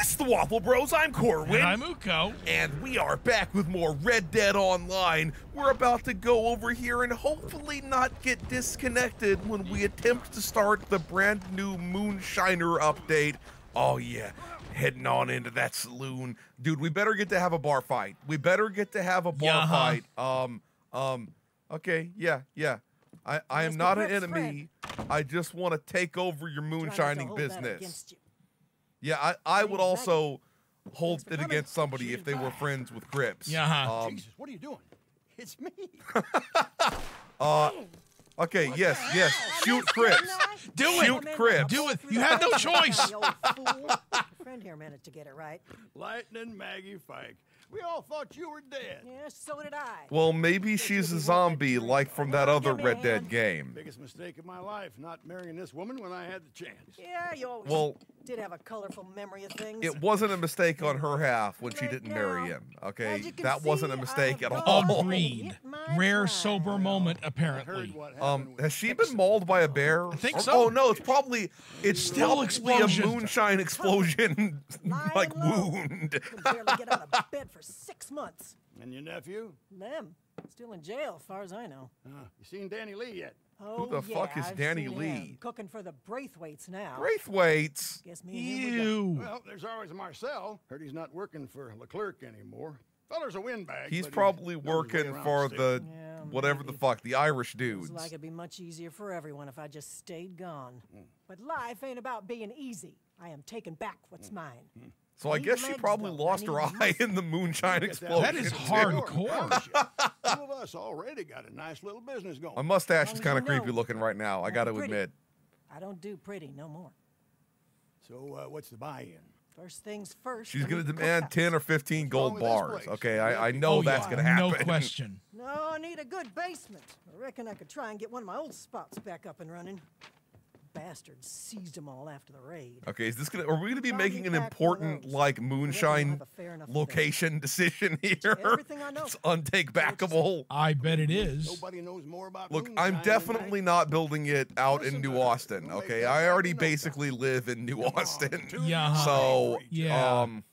This is the Waffle Bros. I'm Corwin. And I'm Uko. And we are back with more Red Dead Online. We're about to go over here and hopefully not get disconnected when we attempt to start the brand new Moonshiner update. Oh yeah, heading on into that saloon. Dude, we better get to have a bar fight. We better get to have a bar fight. Okay, yeah. I am not an enemy. I just want to take over your moonshining business. Yeah, I would also hold it against somebody if they were friends with Cripps. Yeah. Jesus, what are you doing? It's me. Okay, yes. Shoot Cripps. Do it. Shoot Cripps. Do it. You had no choice. Friend here managed to get it right. Lightning Maggie Fike. We all thought you were dead. Yeah, so did I. Well, maybe she's a zombie like from that other Red Dead game. Biggest mistake of my life, not marrying this woman when I had the chance. Yeah, you always did have a colorful memory of things. It wasn't a mistake on her half when she didn't marry him. Okay, that wasn't a mistake at all. Agreed. Rare sober moment, apparently. Has she been mauled by a bear? I think so. Oh no, it's still explosion. A moonshine explosion like wound. Can barely get out of bed for 6 months. And your nephew? Them. Still in jail, as far as I know. You seen Danny Lee yet? Oh, who the fuck is Danny Lee? Cooking for the Braithwaites now. Braithwaites? Guess me. Ew. Well, there's always Marcel. Heard he's not working for Leclerc anymore. Feller's a windbag. He's probably working for the whatever the fuck, the Irish dudes. It's like it'd be much easier for everyone if I just stayed gone. But life ain't about being easy. I am taking back what's mine. So I guess she probably lost her eye in the moonshine explosion. That is hardcore. Some of us already got a nice little business going. My mustache is kind of creepy looking right now, I got to admit. I don't do pretty no more. So what's the buy-in? First things first. She's going to demand 10 or 15 gold bars. Okay, I know that's going to happen. No question. No, I need a good basement. I reckon I could try and get one of my old spots back up and running. Bastards seized them all after the raid. Okay, are we gonna be making an important like moonshine location decision here? It's untakebackable. I bet it is. Nobody knows more about moonshine. Look, I'm definitely not building it out in New Austin. Okay, I already basically live in New Austin. Yeah. So I'm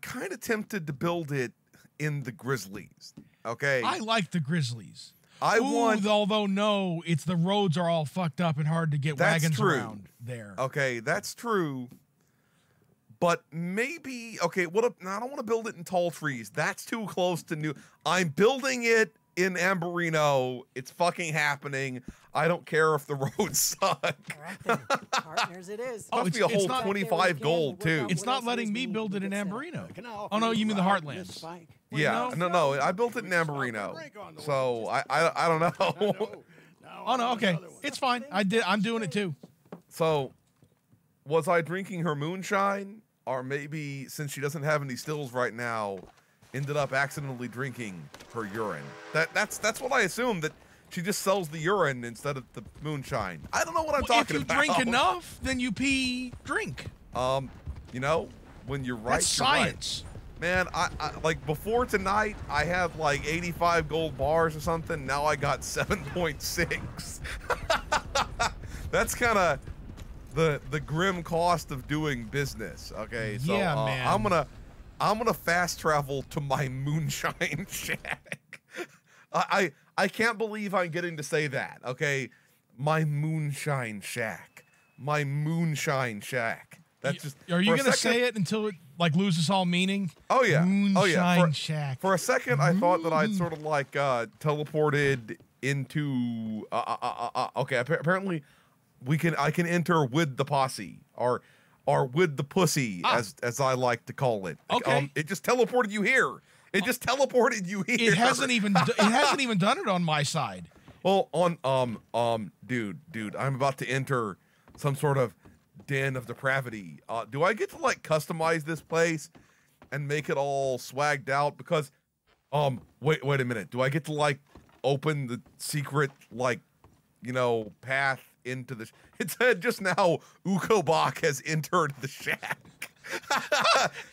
kind of tempted to build it in the Grizzlies. Okay. I like the Grizzlies. Although no, it's the roads are all fucked up and hard to get wagons around there. Okay, that's true. But maybe I don't want to build it in Tall Trees. That's too close to New. I'm building it in Ambarino. It's fucking happening. I don't care if the roads suck. Right then, partners, it is. Oh, it's a whole 25 gold too. It's not letting me build it in Ambarino. Oh no, you mean the Heartlands? Yeah, no. I built it in Ambarino, so I don't know. Oh no, okay, it's fine. I'm doing it too. So, was I drinking her moonshine, or maybe since she doesn't have any stills right now, ended up accidentally drinking her urine? That's what I assumed. That she just sells the urine instead of the moonshine. I don't know what I'm talking about. If you drink enough, then you pee. Drink. You know, when you're right, that's science. Man, I like before tonight, I have like 85 gold bars or something. Now I got 7.6. That's kind of the grim cost of doing business. Okay, so yeah, man. I'm gonna fast travel to my moonshine shack. I can't believe I'm getting to say that. Okay, my moonshine shack, my moonshine shack. That's just. Are you gonna say it until it like loses all meaning? Oh yeah, moonshine shack. For a second, I thought that I'd sort of like teleported into. Okay, apparently, I can enter with the posse or with the pussy as I like to call it. Okay, it just teleported you here. It just teleported you here. It hasn't even done it on my side. Well, on dude, I'm about to enter some sort of den of depravity. Do I get to like customize this place and make it all swagged out? Because wait a minute. Do I get to like open the secret like path into the? It said just now Ukobach has entered the shack.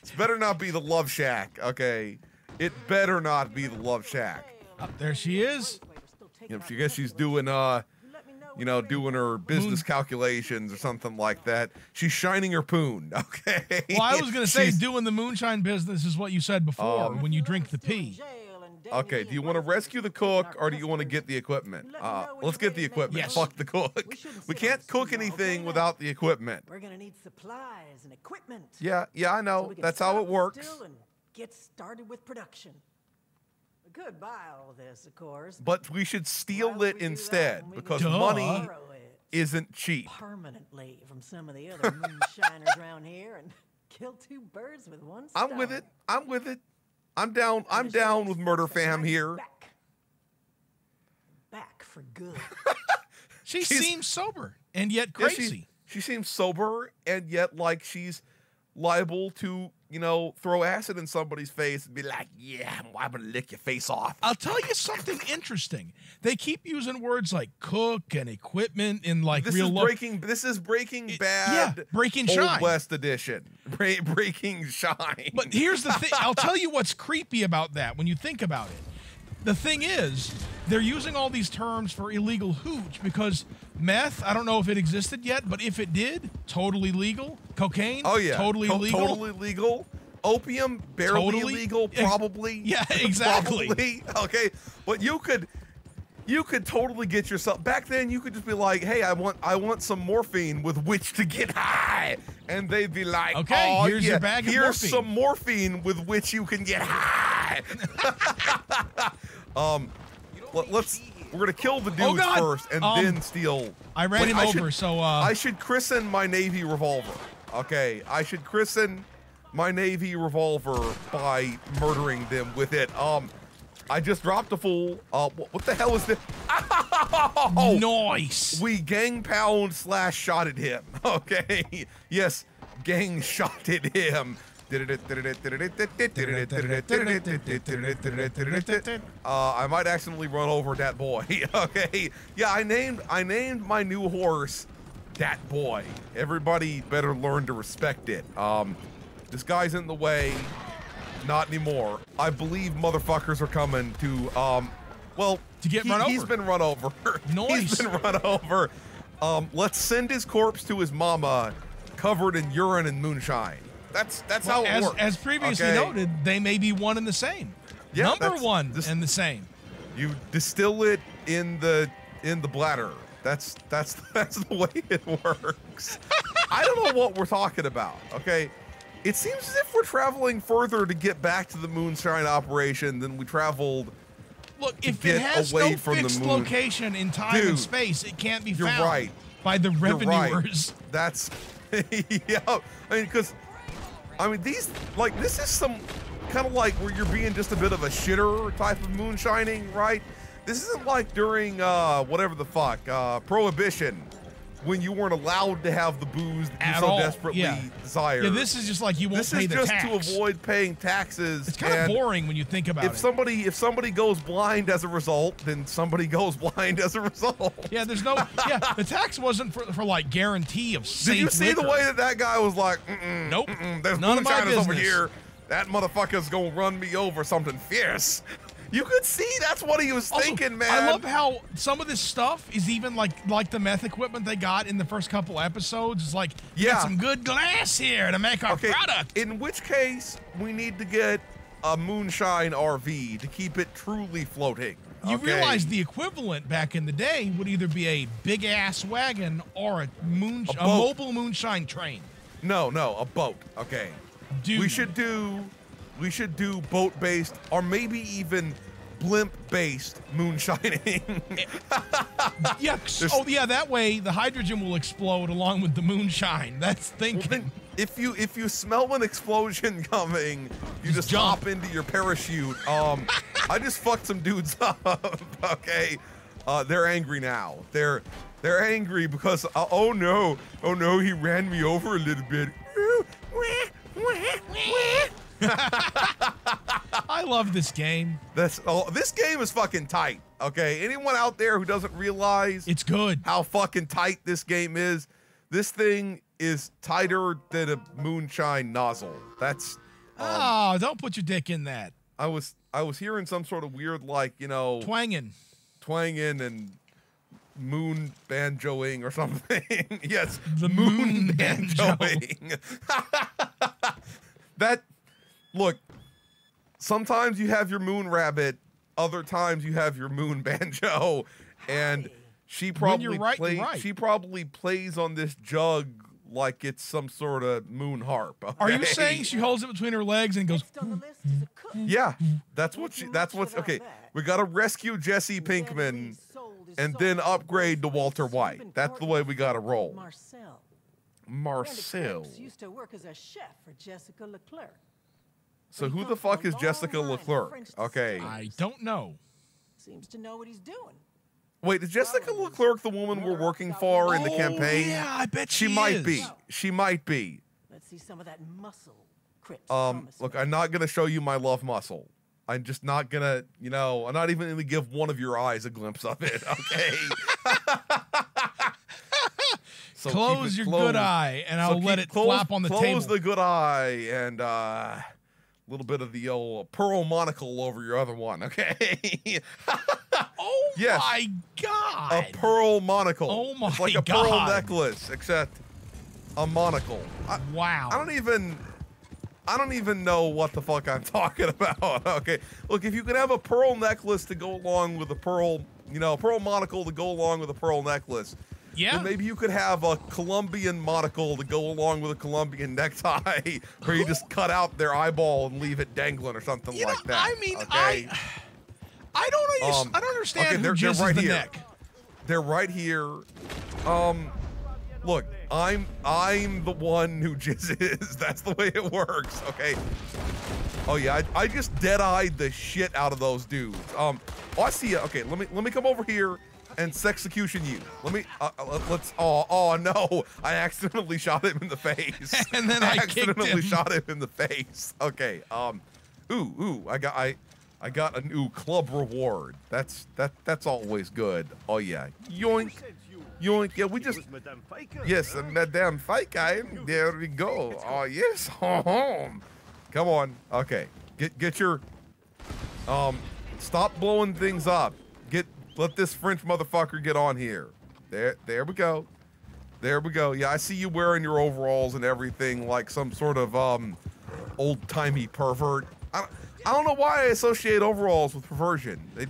It's better not be the love shack, okay? It better not be the love shack. There she is. Yep, I guess she's doing you know, doing her business calculations or something like that. She's shining her poon, okay? Well, I was going to say doing the moonshine business is what you said before when you drink the pee. Okay, do you want to rescue the cook or do you want to get the equipment? Let's get the equipment. Yes. Fuck the cook. We can't cook anything without the equipment. We're going to need supplies and equipment. Yeah, I know. That's how it works. Get started with production. Could buy all this, of course. But we should steal it instead, because money isn't cheap. Permanently from some of the other moonshiners around here and kill two birds with one stone. I'm with it. I'm with it. I'm down. I'm down with Murder Fam here. Back for good. She seems sober and yet crazy. Yeah, she seems sober and yet like she's liable to, you know, throw acid in somebody's face and be like, yeah, I'm gonna lick your face off. I'll tell you something interesting. They keep using words like cook and equipment in like this is Breaking Bad. Yeah, Breaking Shine. Old West edition. Breaking Shine. But here's the thing. I'll tell you what's creepy about that when you think about it. The thing is, they're using all these terms for illegal hooch because meth, I don't know if it existed yet, but if it did, totally legal. Cocaine, oh yeah, totally legal. Totally legal. Opium, barely legal, probably. Yeah, exactly. Probably. Okay, but you could totally get yourself back then. You could just be like, hey, I want some morphine with which to get high, and they'd be like, okay, oh, here's your bag of morphine. Here's some morphine with which you can get high. We're gonna kill the dude first and then steal. I ran him over, so I should christen my Navy revolver. Okay, I should christen my Navy revolver by murdering them with it. I just dropped a fool. What the hell is this? Oh, nice. We gang pound slash shotted him. Okay, yes, gang shotted him. I might accidentally run over that boy. Okay. Yeah, I named my new horse that boy. Everybody better learn to respect it. This guy's in the way. Not anymore. I believe motherfuckers are coming to he's been run over. Nice. He's been run over. Let's send his corpse to his mama covered in urine and moonshine. That's how it works. As previously noted, they may be one and the same. Yeah, number one and the same. You distill it in the bladder. That's the way it works. I don't know what we're talking about. Okay, it seems as if we're traveling further to get back to the moonshine operation than we traveled. Look, if it has no fixed location in time and space, it can't be found by the revenuers. Right. That's yeah. I mean, these, like, this is some kind of like where you're being just a bit of a shitter type of moonshining, right? This isn't like during whatever the fuck, Prohibition, when you weren't allowed to have the booze that you so desperately desired. Yeah, this is just like you won't pay the tax. This is just to avoid paying taxes. It's kind of boring when you think about it. If somebody goes blind as a result, then somebody goes blind as a result. Yeah, there's no, the tax wasn't for like guarantee of safe liquor. Did you see the way that guy was like, nope, there's moonshiners over here. That motherfucker's gonna run me over something fierce. You could see that's what he was thinking, man. I love how some of this stuff is even like the meth equipment they got in the first couple episodes. It's like, get some good glass here to make our product. In which case, we need to get a moonshine RV to keep it truly floating. You realize the equivalent back in the day would either be a big-ass wagon or a mobile moonshine train. No, a boat. Okay. Dude. We should do boat-based or maybe even blimp-based moonshining. Yes. Oh, yeah, that way the hydrogen will explode along with the moonshine. That's thinking. Well, if you smell an explosion coming, you just hop into your parachute. I just fucked some dudes up, okay? They're angry now. They're angry because, oh no, he ran me over a little bit. I love this game. This game is fucking tight. Okay, anyone out there who doesn't realize it's good how fucking tight this game is, this thing is tighter than a moonshine nozzle. That's don't put your dick in that. I was hearing some sort of weird, like, you know, twanging and moon banjoing or something. Yes, the moon banjoing. That, look, sometimes you have your moon rabbit, other times you have your moon banjo, and she probably she probably plays on this jug like it's some sort of moon harp. Okay? Are you saying she holds it between her legs and goes? Yeah, that's what she. That's what's okay. We gotta rescue Jesse Pinkman and then upgrade to Walter White. That's the way we gotta roll. Marcel used to work as a chef for Jessica Leclerc. So who the fuck is Jessica Leclerc? Okay, I don't know. Seems to know what he's doing. Wait, is Jessica Leclerc the woman we're working for in the campaign? Yeah, I bet she might be. She might be. Let's see some of that muscle, Cripps. Look, I'm not gonna show you my love muscle. I'm just not gonna, you know, I'm not even gonna give one of your eyes a glimpse of it. Okay. So close your good eye, and I'll let it flop on the table. Close the good eye, and a little bit of the old pearl monocle over your other one. Okay. Oh yes. My God! A pearl monocle. Oh my God! It's like a pearl necklace, except a monocle. Wow! I don't even know what the fuck I'm talking about. Okay, look, if you can have a pearl necklace to go along with a pearl, you know, a pearl monocle to go along with a pearl necklace. Yeah. Then maybe you could have a Colombian monocle to go along with a Colombian necktie, where you just cut out their eyeball and leave it dangling or something like that. I mean, okay? I don't understand who jizzes right the here. Neck. They're right here. Look, I'm the one who jizzes. That's the way it works, okay? Oh yeah, I just dead-eyed the shit out of those dudes. Oh, I see you. Okay, let me come over here and sexecution you. Let me, let's, oh no. I accidentally shot him in the face. And then I accidentally shot him in the face. Okay, I got a new club reward. That's always good. Oh yeah, yoink, yoink. Yeah, we just yes, and Madame Fike. There we go. Oh yes, home. Come on. Okay, get your stop blowing things up. Let this French motherfucker get on here. There we go. There we go. Yeah, I see you wearing your overalls and everything like some sort of old-timey pervert. I don't know why I associate overalls with perversion. I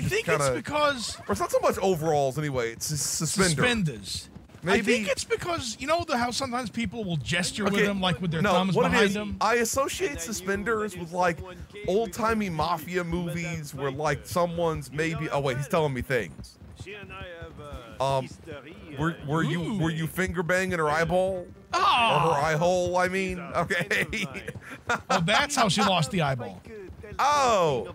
think kinda, it's because... Or it's not so much overalls anyway, it's suspenders. Suspenders. Maybe. I think it's because, you know how sometimes people will gesture with them, like with their thumbs behind them? I associate suspenders with, like, old-timey mafia movies where, like, someone's maybe... Oh, wait, he's telling me things. Were you finger banging her eyeball? Oh. Or her eye hole, I mean? Okay. Well, that's how she lost the eyeball. Oh.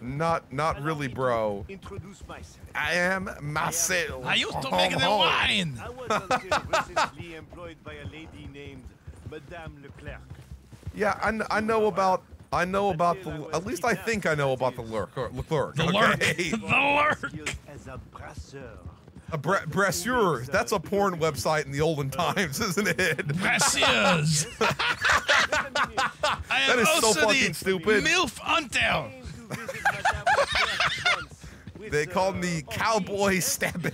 Not really, bro. I am Marcel. I used to make the wine. I was until recently employed by a lady named Madame Leclerc. Yeah, I know about the. At least I think I know about the Leclerc. The Lurk. The Lurk. Brasseurs. That's a porn website in the olden times, isn't it? Brasseurs. That is so fucking stupid. Milf Hunter. They called me Cowboy Stabbing.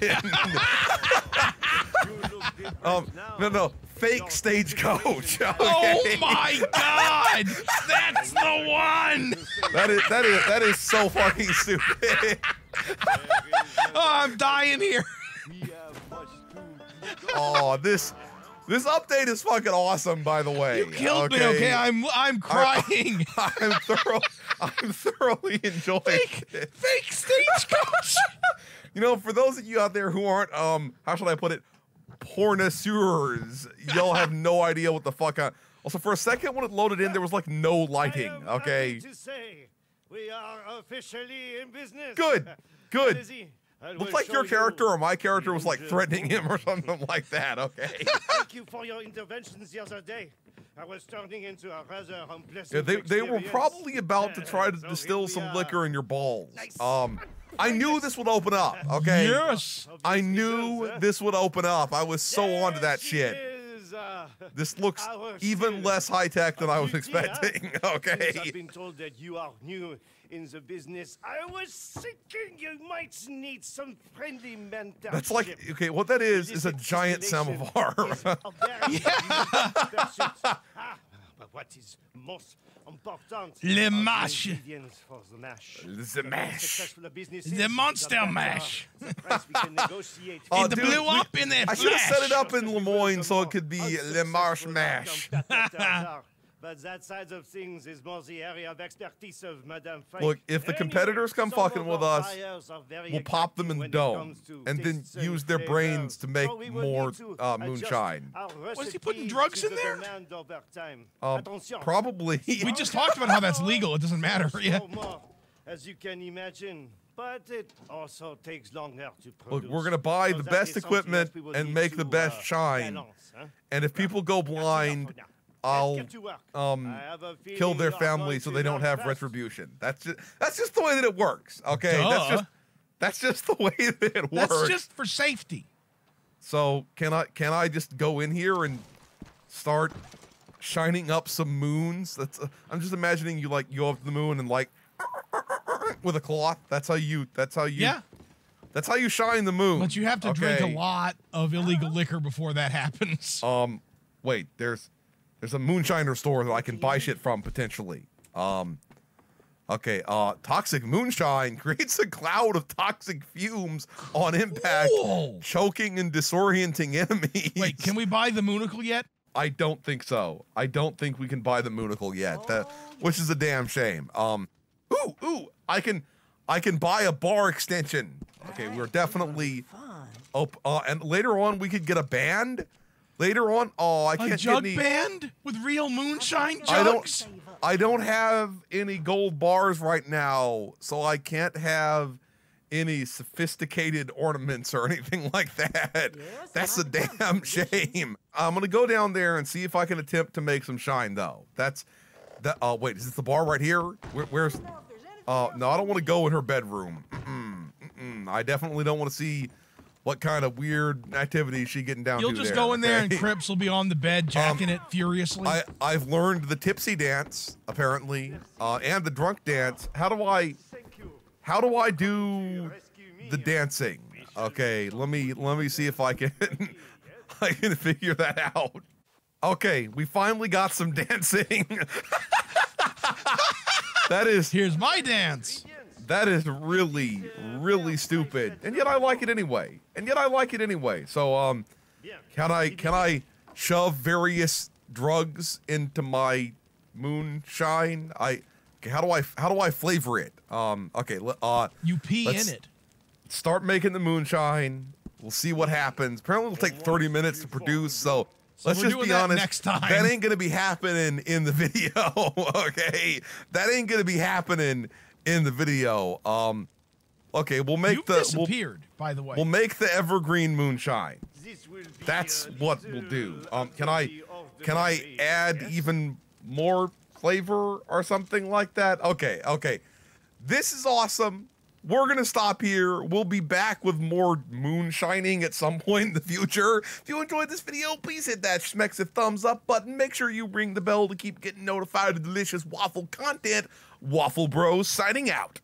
No. Fake stagecoach. Okay. Oh my God! That's the one. That is so fucking stupid. Oh, I'm dying here. Oh, this update is fucking awesome, by the way. You killed me, okay? I'm crying. I'm thoroughly enjoying it. Fake stagecoach. You know, for those of you out there who aren't how should I put it? Pornosaurs. Y'all have no idea what the fuck I... Also, for a second when it loaded in, there was like no lighting, okay? We are officially in business. Good. Looks like your character or my character was like threatening him or something like that, okay? Thank you for your interventions the other day. I was turning into a rather unpleasant they were probably about to try to distill some liquor in your balls. Nice. I knew this would open up, okay? Yes! I knew this would open up. I was so onto that shit. This looks even less high-tech than I was expecting, okay? I've been told that you are new in the business. I was thinking you might need some friendly mentorship. That's like, okay, what that is a giant samovar. But what is most important? Le mash. The mash. The monster mash. It blew up in their flesh. I should have set it up in Lemoyne so it could be Le Marsh Mash. But that side of things is more the area of expertise of Madame Frank. Look, if the competitors come fucking with us, we'll pop them in the dome and then use their brains to make more moonshine. Was he putting drugs in there? Probably. We just talked about how that's legal. It doesn't matter. Yeah. As you can imagine, but it also takes longer to produce. Look, we're going to buy the best equipment and make the best shine. And if people go blind, I'll kill their family so they don't have retribution. That's just the way that it works. Okay, that's just the way that it works. That's just for safety. So can I just go in here and start shining up some moons? That's I'm just imagining you like go up to the moon and like with a cloth. That's how you shine the moon. But you have to drink a lot of illegal liquor before that happens. Wait, there's a moonshiner store that I can buy shit from potentially. Toxic moonshine creates a cloud of toxic fumes on impact, choking and disorienting enemies. Wait, can we buy the moonicle yet? I don't think so. I don't think we can buy the moonicle yet, which is a damn shame. I can buy a bar extension. Okay, we're definitely. And later on we could get a band. Later on, I can't get any... A jug band with real moonshine jugs? I don't have any gold bars right now, so I can't have any sophisticated ornaments or anything like that. Yes, that's a damn shame. I'm going to go down there and see if I can attempt to make some shine, though. Wait, is this the bar right here? Where's... No, I don't want to go in her bedroom. I definitely don't want to see... What kind of weird activity is she getting down to there? You'll just go in there and Cripps will be on the bed jacking it furiously. I've learned the tipsy dance, apparently, and the drunk dance. How do I do the dancing? Okay, let me see if I can figure that out. Okay, we finally got some dancing. Here's my dance. That is really, really stupid, and yet I like it anyway. So, can I shove various drugs into my moonshine? How do I flavor it? You pee in it. Start making the moonshine. We'll see what happens. Apparently, it'll take 30 minutes to produce. So. Let's just be honest, next time. That ain't going to be happening in the video, okay? That ain't going to be happening in the video. Okay, we'll make We'll make the evergreen moonshine. That's what we'll do. Can I add even more flavor or something like that? Okay. This is awesome. We're going to stop here. We'll be back with more moonshining at some point in the future. If you enjoyed this video, please hit that schmexive thumbs up button. Make sure you ring the bell to keep getting notified of delicious waffle content. Waffle Bros signing out.